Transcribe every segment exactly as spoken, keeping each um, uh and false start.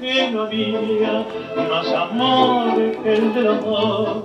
que no había más amor que el del amor.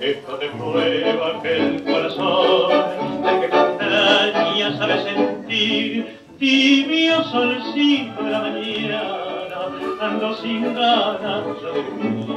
Esto te prueba que el corazón del que con extraña sabe sentir, tibio solcito de la mañana, ando sin ganas de vivir.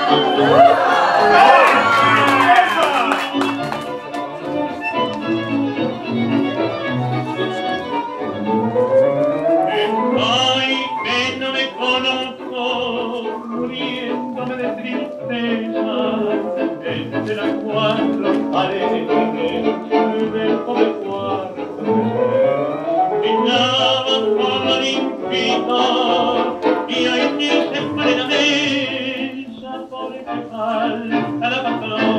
Y hoy Dios se pone la mesa porque falta la patrona.